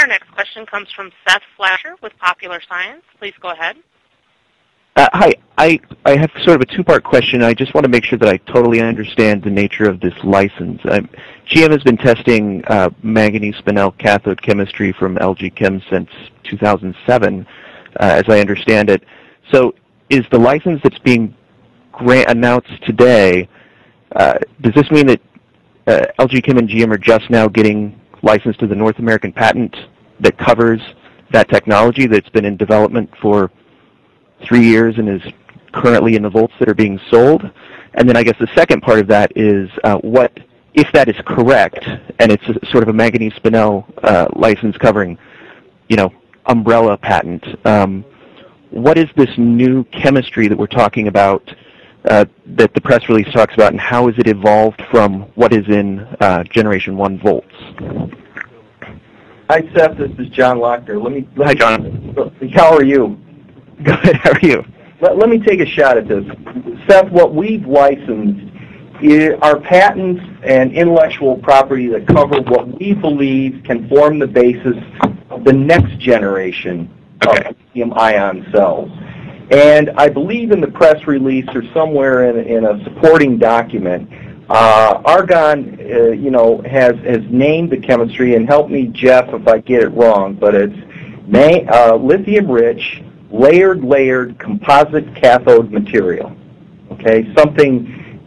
Our next question comes from Seth Flasher with Popular Science. Please go ahead. Hi. I have sort of a two-part question. I just want to make sure that I totally understand the nature of this license. GM has been testing manganese spinel cathode chemistry from LG Chem since 2007, as I understand it. So is the license that's being announced today, does this mean that LG Chem and GM are just now getting licensed to the North American patent that covers that technology that's been in development for 3 years and is currently in the volts that are being sold? And then I guess the second part of that is what, if that is correct, and it's a, sort of a manganese spinel license covering, you know, umbrella patent, what is this new chemistry that we're talking about that the press release talks about, and how is it evolved from what is in Generation 1 volts? Hi, Seth. This is John Lochner. Hi, John. How are you? Good. How are you? Let me take a shot at this. Seth, what we've licensed are patents and intellectual property that cover what we believe can form the basis of the next generation of lithium-ion cells. And I believe in the press release or somewhere in a supporting document, Argonne, you know, has named the chemistry, and help me, Jeff, if I get it wrong, but it's lithium-rich, layered composite cathode material. Okay, something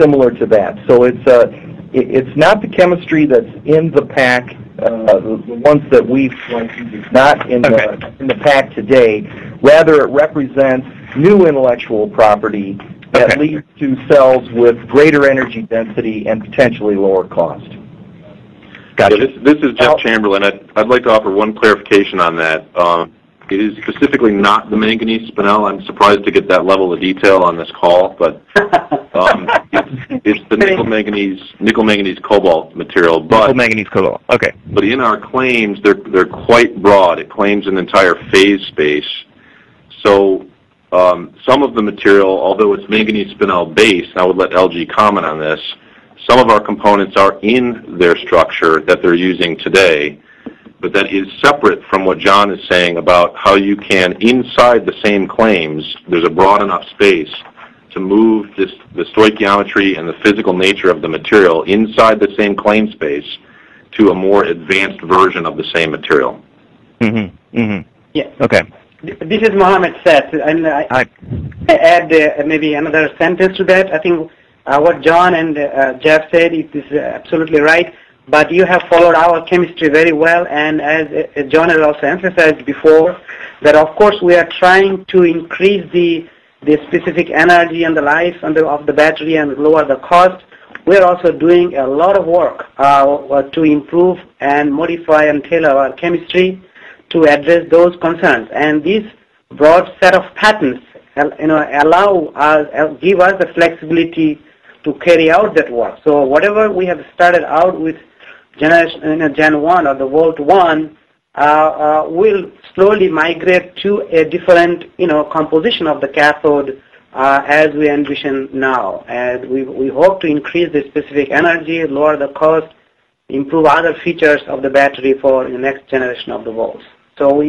similar to that. So it's not the chemistry that's in the pack, the ones that we've licensed, not in the pack today. Rather, it represents new intellectual property that leads to cells with greater energy density and potentially lower cost. Gotcha. Yeah, this is Jeff Chamberlain. I'd like to offer one clarification on that. It is specifically not the manganese spinel. I'm surprised to get that level of detail on this call, but it's the nickel manganese cobalt material. But, nickel manganese cobalt. Okay. But in our claims, they're quite broad. It claims an entire phase space. So some of the material, although it's manganese spinel based, and I would let LG comment on this. Some of our components are in their structure that they're using today. But that is separate from what John is saying about how you can, inside the same claims, there's a broad enough space to move the stoichiometry and the physical nature of the material inside the same claim space to a more advanced version of the same material. Mm-hmm. Mm-hmm. Yeah. Okay. This is Mohammed, Seth, and I add maybe another sentence to that. I think what John and Jeff said is absolutely right. But you have followed our chemistry very well, and as John has also emphasized before, that of course we are trying to increase the specific energy and the life of the battery and lower the cost. We are also doing a lot of work to improve and modify and tailor our chemistry to address those concerns. And this broad set of patents, you know, give us the flexibility to carry out that work. So whatever we have started out with Gen 1 or the Volt 1 will slowly migrate to a different, you know, composition of the cathode as we envision now. And we hope to increase the specific energy, lower the cost, improve other features of the battery for the next generation of the Volts. So we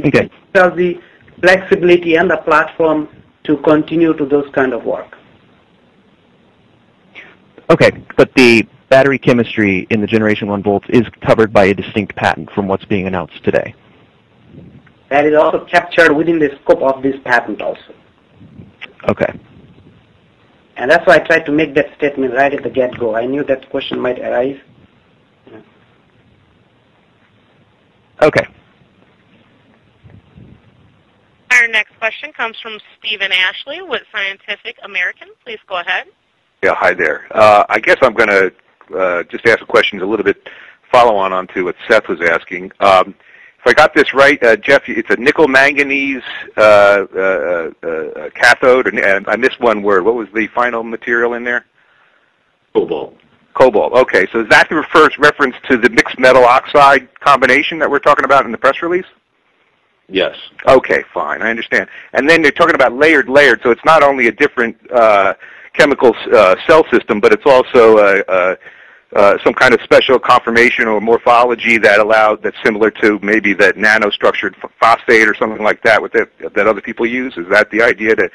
have the flexibility and the platform to continue to those kind of work. Okay, but the battery chemistry in the Generation 1 volts is covered by a distinct patent from what's being announced today. That is also captured within the scope of this patent also. Okay. And that's why I tried to make that statement right at the get-go. I knew that question might arise. Yeah. Okay. Our next question comes from Stephen Ashley with Scientific American. Please go ahead. Yeah, hi there. I guess I'm going to just ask questions a little bit follow-on onto what Seth was asking. If I got this right, Jeff, it's a nickel manganese cathode, and I missed one word. What was the final material in there? Cobalt. Cobalt. Okay, so is that the reference to the mixed metal oxide combination that we're talking about in the press release? Yes. Okay, fine. I understand. And then they're talking about layered, so it's not only a different chemical cell system, but it's also some kind of special conformation or morphology that allowed, that's similar to maybe that nanostructured phosphate or something like that, with that other people use? Is that the idea, to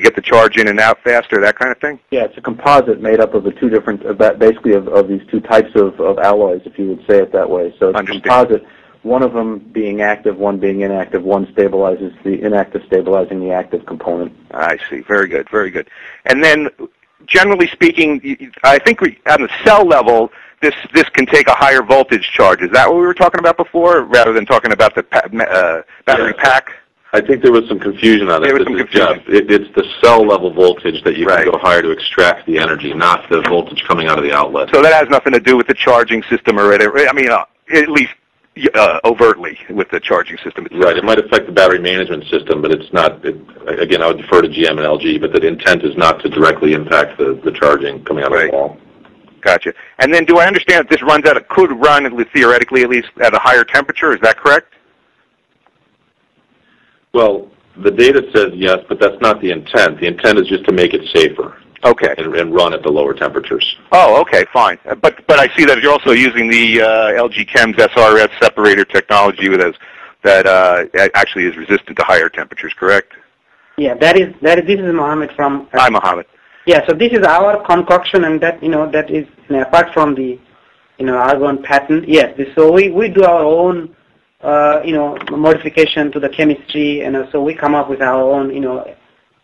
get the charge in and out faster, that kind of thing? Yeah, it's a composite made up of the two different, basically of these two types of alloys, if you would say it that way. So it's a composite, one of them being active, one being inactive, one stabilizes the inactive, stabilizing the active component. I see. Very good, very good. And then, generally speaking, I think on the cell level, this can take a higher voltage charge. Is that what we were talking about before, rather than talking about the battery pack? I think there was some confusion on it. There was some confusion. Jeff, it's the cell level voltage that you can go higher to extract the energy, not the voltage coming out of the outlet. So that has nothing to do with the charging system, or I mean, at least overtly with the charging system itself. Right. It might affect the battery management system, but it's not, again, I would defer to GM and LG, but the intent is not to directly impact the charging coming out of the wall. Gotcha. And then, do I understand that this runs at, could run, theoretically at least, at a higher temperature? Is that correct? Well, the data says yes, but that's not the intent. The intent is just to make it safer. Okay. And run at the lower temperatures. Oh, okay, fine. But I see that you're also using the LG Chem's SRS separator technology with that actually is resistant to higher temperatures, correct? Yeah, this is Mohammed from. Hi, Mohammed. Yeah, so this is our concoction, and that that is, apart from the Argonne patent. Yes, so we do our own modification to the chemistry, and so we come up with our own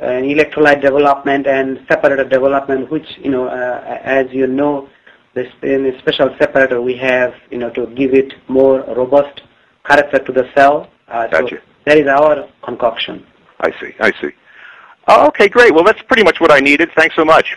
electrolyte development and separator development, which as you know, this in a special separator we have to give it more robust character to the cell. Gotcha. So that is our concoction. I see. I see. Okay, great. Well, that's pretty much what I needed. Thanks so much.